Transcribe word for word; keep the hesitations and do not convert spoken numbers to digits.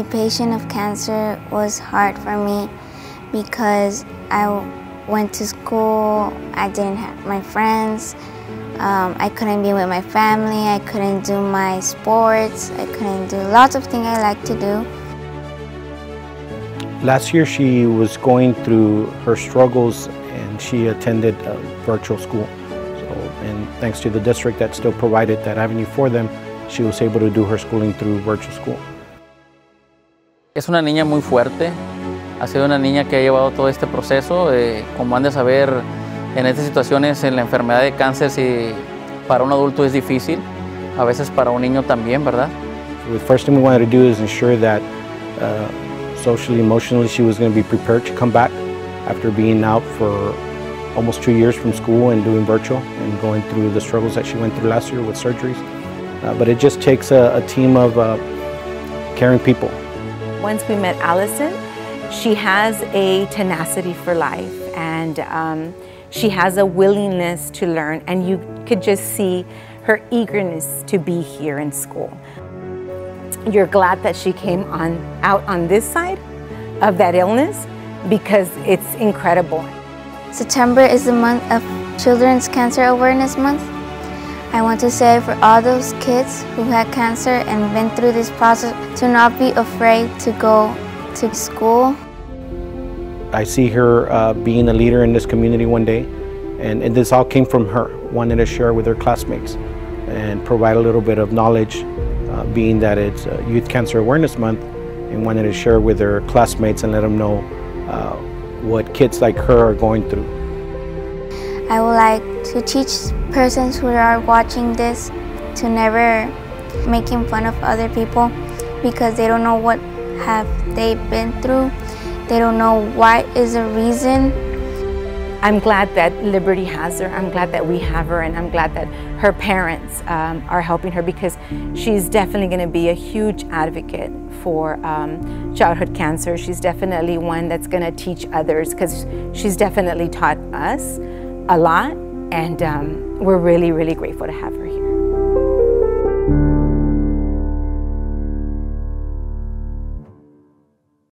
a patient of cancer was hard for me because I went to school, I didn't have my friends, um, I couldn't be with my family, I couldn't do my sports, I couldn't do lots of things I like to do. Last year she was going through her struggles and she attended uh, virtual school. And thanks to the district that still provided that avenue for them, she was able to do her schooling through virtual school. Es una niña muy fuerte. Ha sido una niña que ha llevado todo este proceso. Eh, como han de saber, en estas situaciones, en la enfermedad de cáncer, si para un adulto es difícil, a veces para un niño también, ¿verdad? The first thing we wanted to do is ensure that uh, socially, emotionally, she was going to be prepared to come back after being out for almost two years from school and doing virtual and going through the struggles that she went through last year with surgeries. Uh, but it just takes a, a team of uh, caring people. Once we met Allison, she has a tenacity for life and um, she has a willingness to learn, and you could just see her eagerness to be here in school. You're glad that she came on out on this side of that illness because it's incredible. September is the month of Children's Cancer Awareness Month. I want to say for all those kids who had cancer and been through this process to not be afraid to go to school. I see her uh, being a leader in this community one day, and, and this all came from her wanting to share with her classmates and provide a little bit of knowledge, uh, being that it's uh, Youth Cancer Awareness Month, and wanted to share with her classmates and let them know uh, what kids like her are going through. I would like to teach persons who are watching this to never making fun of other people because they don't know what have they been through. They don't know why is a reason. I'm glad that Liberty has her. I'm glad that we have her, and I'm glad that her parents um, are helping her because she's definitely going to be a huge advocate for um, childhood cancer. She's definitely one that's going to teach others because she's definitely taught us a lot, and um, we're really, really grateful to have her here.